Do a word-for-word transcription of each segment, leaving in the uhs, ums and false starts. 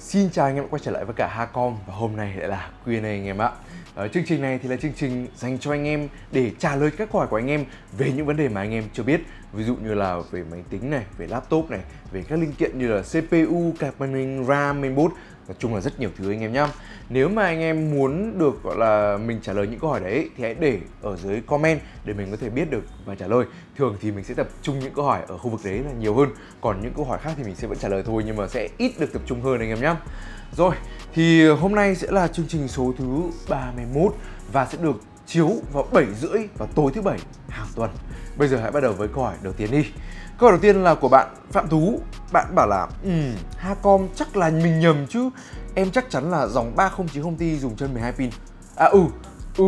Xin chào anh em đã quay trở lại với cả HaCom và hôm nay lại là Q and A anh em ạ. Ở chương trình này thì là chương trình dành cho anh em để trả lời các câu hỏi của anh em về những vấn đề mà anh em chưa biết. Ví dụ như là về máy tính này, về laptop này, về các linh kiện như là xê pê u, card màn hình, RAM, mainboard. Nói chung là rất nhiều thứ anh em nhá. Nếu mà anh em muốn được gọi là mình trả lời những câu hỏi đấy thì hãy để ở dưới comment để mình có thể biết được và trả lời. Thường thì mình sẽ tập trung những câu hỏi ở khu vực đấy là nhiều hơn, còn những câu hỏi khác thì mình sẽ vẫn trả lời thôi, nhưng mà sẽ ít được tập trung hơn anh em nhá. Rồi, thì hôm nay sẽ là chương trình số thứ ba mươi mốt và sẽ được chiếu vào bảy rưỡi vào tối thứ bảy hàng tuần. Bây giờ hãy bắt đầu với câu hỏi đầu tiên đi. Câu hỏi đầu tiên là của bạn Phạm Thú. Bạn bảo là um, HaCom chắc là mình nhầm chứ, em chắc chắn là dòng ba không chín không Ti dùng chân mười hai pin. À ừ, ừ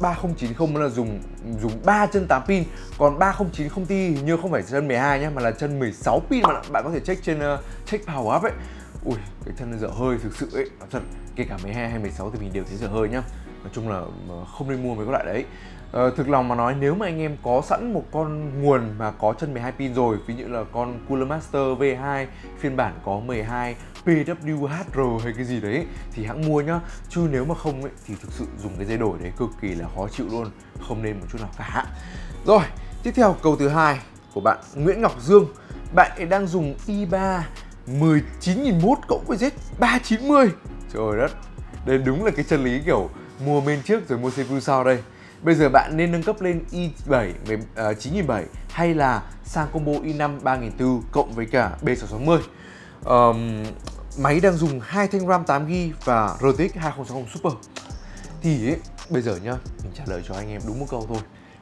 ba không chín không là dùng dùng ba chân tám pin. Còn ba không chín không Ti hình như không phải chân mười hai nhá, mà là chân mười sáu pin mà bạn có thể check trên uh, check power up ấy. Ui, cái chân dở hơi thực sự ấy, thật. Kể cả mười hai hay mười sáu thì mình đều thấy dở hơi nhá. Nói chung là không nên mua mấy cái loại đấy. Ờ, thực lòng mà nói, nếu mà anh em có sẵn một con nguồn mà có chân mười hai pin rồi, ví dụ là con Cooler Master V hai phiên bản có mười hai P W H R hay cái gì đấy thì hãng mua nhá. Chứ nếu mà không ấy, thì thực sự dùng cái dây đổi đấy cực kỳ là khó chịu luôn, không nên một chút nào cả. Rồi, tiếp theo câu thứ hai của bạn Nguyễn Ngọc Dương. Bạn ấy đang dùng i ba mười chín nghìn một cộng với Z ba chín mươi. Trời đất, đây đúng là cái chân lý kiểu mua main trước rồi mua xê pê u sau đây. Bây giờ bạn nên nâng cấp lên i bảy chín nghìn bảy trăm hay là sang combo i năm ba nghìn bốn trăm cộng với cả B sáu sáu mươi. um, Máy đang dùng hai thanh RAM tám gi ga bai và R T X hai không sáu không Super. Thì ấy, bây giờ nhá, mình trả lời cho anh em đúng một câu thôi.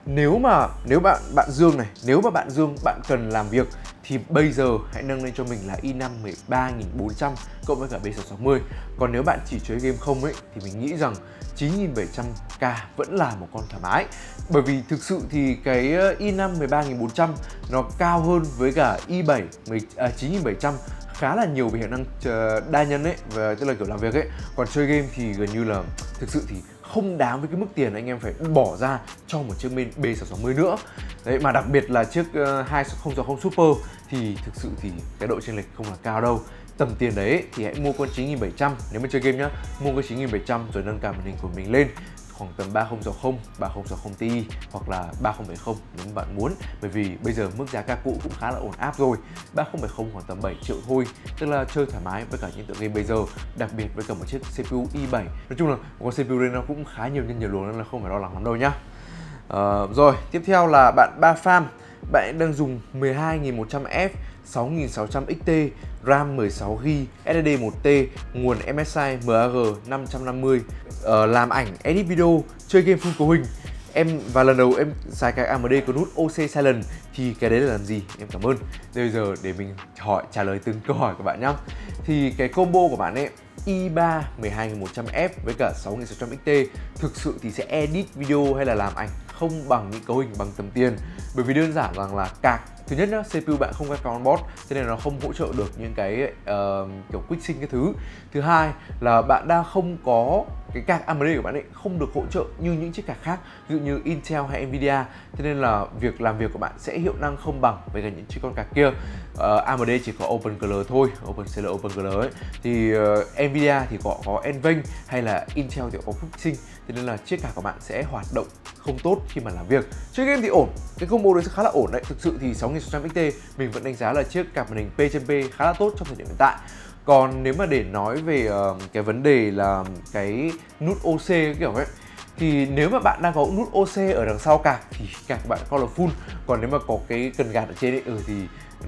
Nếu mà nếu bạn bạn Dương này, nếu mà bạn Dương bạn cần làm việc thì bây giờ hãy nâng lên cho mình là i năm mười ba nghìn bốn trăm cộng với cả B sáu sáu mươi. Còn nếu bạn chỉ chơi game không ấy thì mình nghĩ rằng chín nghìn bảy trăm K vẫn là một con thoải mái. Bởi vì thực sự thì cái i năm mười ba nghìn bốn trăm nó cao hơn với cả i bảy chín nghìn bảy trăm khá là nhiều về hiệu năng đa nhân ấy, và tức là kiểu làm việc ấy. Còn chơi game thì gần như là thực sự thì không đáng với cái mức tiền anh em phải bỏ ra cho một chiếc main B sáu sáu mươi nữa. Đấy, mà đặc biệt là chiếc hai không sáu không Super thì thực sự thì cái độ chênh lệch không là cao đâu. Tầm tiền đấy thì hãy mua con chín nghìn bảy trăm nếu mà chơi game nhá, mua con chín nghìn bảy trăm rồi nâng cao màn hình của mình lên khoảng tầm ba không sáu không, ba không sáu không Ti hoặc là ba không bảy không nếu bạn muốn. Bởi vì bây giờ mức giá ca cũ cũng khá là ổn áp rồi, ba không bảy không khoảng tầm bảy triệu thôi, tức là chơi thoải mái với cả những tựa game bây giờ, đặc biệt với cả một chiếc xê pê u i bảy. Nói chung là một con xê pê u đây nó cũng khá nhiều nhân nhiều luồng nên là không phải lo lắng lắm đâu nhá. À, rồi tiếp theo là bạn Ba Pham. Bạn đang dùng mười hai nghìn một trăm F, sáu nghìn sáu trăm X T, RAM mười sáu gi ga bai, ét ét đê một T, nguồn M S I M A G năm trăm năm mươi, uh, làm ảnh, edit video, chơi game full cấu hình. Em và lần đầu em xài cái A M D có nút O C Silent thì cái đấy là làm gì? Em cảm ơn. Bây giờ để mình hỏi trả lời từng câu hỏi của bạn nhá. Thì cái combo của bạn ấy i ba mười hai nghìn một trăm F với cả sáu nghìn sáu trăm X T thực sự thì sẽ edit video hay là làm ảnh không bằng những cấu hình bằng tầm tiền. Bởi vì đơn giản rằng là cạc thứ nhất nhá, xê pê u bạn không có on-board cho nên nó không hỗ trợ được những cái uh, kiểu QuickSync cái thứ. Thứ hai là bạn đang không có cái card A M D của bạn ấy không được hỗ trợ như những chiếc card khác, ví dụ như Intel hay Nvidia, cho nên là việc làm việc của bạn sẽ hiệu năng không bằng với cả những chiếc con card kia. uh, A M D chỉ có OpenCL thôi, OpenCL, OpenCL ấy. Thì uh, Nvidia thì có có Nvenc hay là Intel thì có QuickSync, cho nên là chiếc card của bạn sẽ hoạt động không tốt khi mà làm việc. Chơi game thì ổn, cái combo đấy sẽ khá là ổn đấy. Thực sự thì sáu nghìn sáu trăm X T mình vẫn đánh giá là chiếc card màn hình P/P khá là tốt trong thời điểm hiện tại. Còn nếu mà để nói về uh, cái vấn đề là cái nút O C kiểu ấy, thì nếu mà bạn đang có nút O C ở đằng sau card thì card của bạn coi là full. Còn nếu mà có cái cần gạt ở trên ấy ừ, thì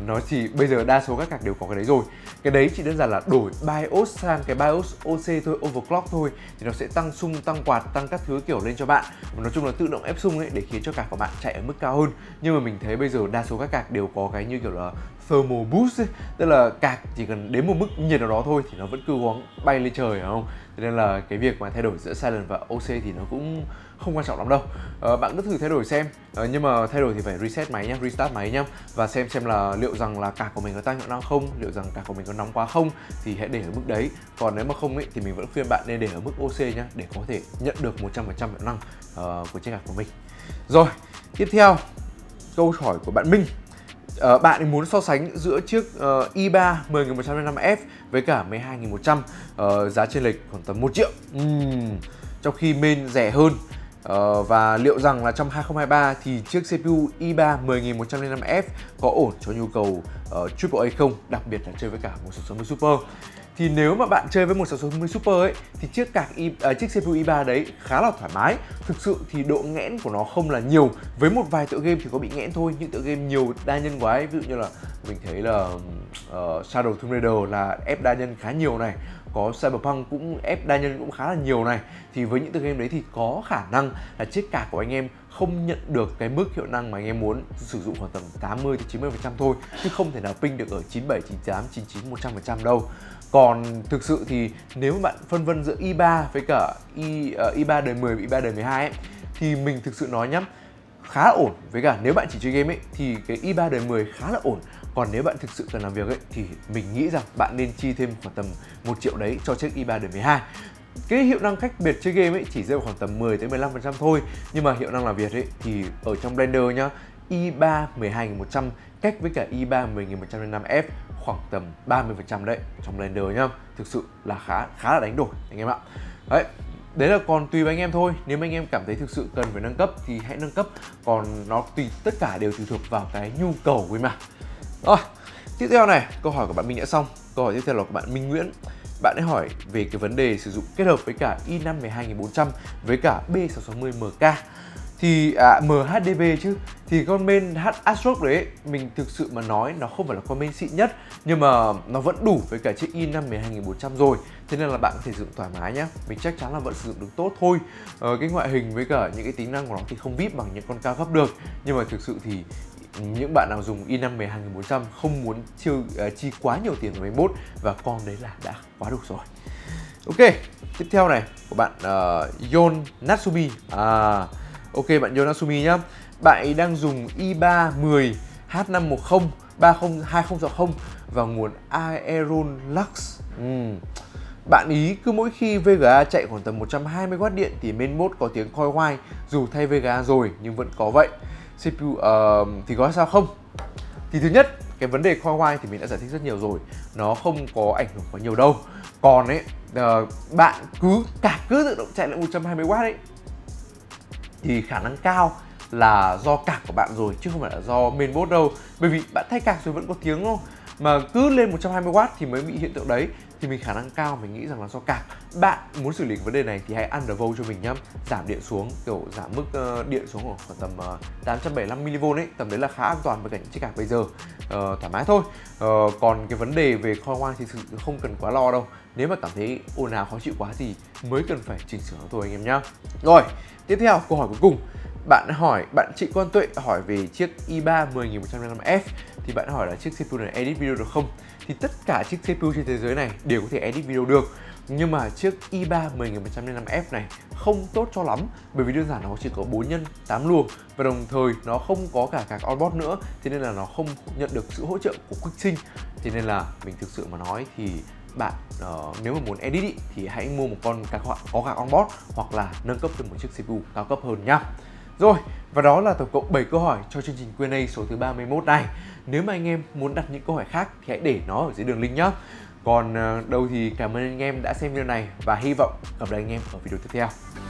nó chỉ bây giờ đa số các card đều có cái đấy rồi. Cái đấy chỉ đơn giản là đổi BIOS sang cái BIOS O C thôi, overclock thôi, thì nó sẽ tăng xung, tăng quạt, tăng các thứ kiểu lên cho bạn. Nói chung là tự động ép xung ấy để khiến cho card của bạn chạy ở mức cao hơn. Nhưng mà mình thấy bây giờ đa số các card đều có cái như kiểu là thermal boost ấy, tức là card chỉ cần đến một mức nhiệt nào đó thôi thì nó vẫn cứ gắng bay lên trời, phải không? Thế nên là cái việc mà thay đổi giữa Silent và O C thì nó cũng không quan trọng lắm đâu. À, bạn cứ thử thay đổi xem. À, nhưng mà thay đổi thì phải reset máy nhá, restart máy nhá, và xem xem là liệu rằng là card của mình có tăng hiệu năng không, liệu rằng card của mình có nóng quá không, thì hãy để ở mức đấy. Còn nếu mà không ấy thì mình vẫn khuyên bạn nên để ở mức O C nhá, để có thể nhận được một trăm phần trăm hiệu năng uh, của chiếc card của mình. Rồi, tiếp theo câu hỏi của bạn Minh. uh, bạn muốn so sánh giữa chiếc uh, i ba mười nghìn một trăm lẻ năm F với cả mười hai nghìn một trăm, uh, giá chênh lệch khoảng tầm một triệu, uhm, trong khi main rẻ hơn. Uh, và liệu rằng là trong hai không hai ba thì chiếc xê pê u i ba mười nghìn một trăm lẻ năm F có ổn cho nhu cầu uh, Triple A không, đặc biệt là chơi với cả một sáu mươi Super. Thì nếu mà bạn chơi với một sáu sáu mươi Super ấy thì chiếc card i, uh, chiếc xê pê u i ba đấy khá là thoải mái. Thực sự thì độ nghẽn của nó không là nhiều, với một vài tựa game thì có bị nghẽn thôi, những tựa game nhiều đa nhân quá ấy, ví dụ như là mình thấy là uh, Shadow Tomb Raider là ép đa nhân khá nhiều này, có Cyberpunk cũng ép đa nhân cũng khá là nhiều này, thì với những tựa game đấy thì có khả năng là chiếc card của anh em không nhận được cái mức hiệu năng mà anh em muốn, sử dụng khoảng tầm tám mươi đến chín mươi phần trăm thôi, chứ không thể nào ping được ở chín mươi bảy, chín mươi tám, chín mươi chín, một trăm phần trăm đâu. Còn thực sự thì nếu mà bạn phân vân giữa i ba với cả i, uh, i ba đời mười và i ba đời mười hai ấy, thì mình thực sự nói nhá, khá là ổn. Với cả nếu bạn chỉ chơi game ấy thì cái i ba đời mười khá là ổn. Còn nếu bạn thực sự cần làm việc ấy thì mình nghĩ rằng bạn nên chi thêm khoảng tầm một triệu đấy cho chiếc i ba đời mười hai. Cái hiệu năng cách biệt chơi game ấy chỉ rơi vào khoảng tầm mười đến mười lăm phần trăm thôi, nhưng mà hiệu năng làm việc ấy thì ở trong Blender nhá, i ba mười hai nghìn một trăm cách với cả i ba mười nghìn một trăm lẻ năm F khoảng tầm ba mươi phần trăm đấy, trong Blender nhá. Thực sự là khá khá là đánh đổi anh em ạ. Đấy. Đấy là còn tùy với anh em thôi, nếu mà anh em cảm thấy thực sự cần phải nâng cấp thì hãy nâng cấp, còn nó tùy, tất cả đều tùy thuộc vào cái nhu cầu của em ạ. Rồi, tiếp theo này, câu hỏi của bạn mình đã xong. Câu hỏi tiếp theo là của bạn Minh Nguyễn. Bạn ấy hỏi về cái vấn đề sử dụng kết hợp với cả i năm mười hai nghìn bốn trăm với cả B sáu sáu mươi M K thì à, em hát đê bê chứ. Thì con main Astrox đấy, mình thực sự mà nói nó không phải là con main xịn nhất, nhưng mà nó vẫn đủ với cả chiếc i năm mười hai nghìn bốn trăm rồi, thế nên là bạn có thể sử dụng thoải mái nhé. Mình chắc chắn là vẫn sử dụng được tốt thôi. ờ, Cái ngoại hình với cả những cái tính năng của nó thì không vip bằng những con cao cấp được, nhưng mà thực sự thì những bạn nào dùng i năm mười hai nghìn bốn trăm không muốn chi, uh, chi quá nhiều tiền vào mainboard, và con đấy là đã quá đủ rồi. Ok, tiếp theo này của bạn uh, Yon Natsumi. à, Ok bạn Yon Natsumi nhá, bạn ấy đang dùng i ba mười H năm một không ba không hai không sáu không và nguồn Aeron Lux. uhm. Bạn ý cứ mỗi khi vê giê a chạy khoảng tầm một trăm hai mươi oát điện thì mainboard có tiếng coil whine, dù thay vê giê a rồi nhưng vẫn có vậy. xê pê u uh, thì có sao không? Thì thứ nhất, cái vấn đề coil whine thì mình đã giải thích rất nhiều rồi, nó không có ảnh hưởng quá nhiều đâu. Còn ấy, uh, bạn cứ cả cứ tự động chạy lại một trăm hai mươi oát ấy thì khả năng cao là do cạc của bạn rồi, chứ không phải là do mainboard đâu. Bởi vì bạn thay cạc rồi vẫn có tiếng đâu, mà cứ lên một trăm hai mươi oát thì mới bị hiện tượng đấy. Thì mình khả năng cao mình nghĩ rằng là do cạc. Bạn muốn xử lý vấn đề này thì hãy undervolt cho mình nhá, giảm điện xuống, kiểu giảm mức uh, điện xuống khoảng tầm uh, tám trăm bảy mươi lăm mi-li-vôn ấy, tầm đấy là khá an toàn với cả những chiếc cạc bây giờ, uh, thoải mái thôi. uh, Còn cái vấn đề về coil whine thì không cần quá lo đâu, nếu mà cảm thấy ồn ào khó chịu quá thì mới cần phải chỉnh sửa thôi anh em nhá. Rồi, tiếp theo câu hỏi cuối cùng. Bạn hỏi, bạn Trịnh Quang Tuệ hỏi về chiếc i ba mười nghìn một trăm lẻ năm F. Thì bạn hỏi là chiếc xê pê u này edit video được không? Thì tất cả chiếc xê pê u trên thế giới này đều có thể edit video được, nhưng mà chiếc i ba mười nghìn một trăm lẻ năm F này không tốt cho lắm, bởi vì đơn giản nó chỉ có bốn nhân tám luồng, và đồng thời nó không có cả các on-board nữa, thế nên là nó không nhận được sự hỗ trợ của QuickSync. Thế nên là mình thực sự mà nói thì bạn uh, nếu mà muốn edit ý, thì hãy mua một con các, có các on-board, hoặc là nâng cấp thêm một chiếc xê pê u cao cấp hơn nhá. Rồi, và đó là tổng cộng bảy câu hỏi cho chương trình Q and A số thứ ba mươi mốt này. Nếu mà anh em muốn đặt những câu hỏi khác thì hãy để nó ở dưới đường link nhé. Còn đâu thì cảm ơn anh em đã xem video này và hy vọng gặp lại anh em ở video tiếp theo.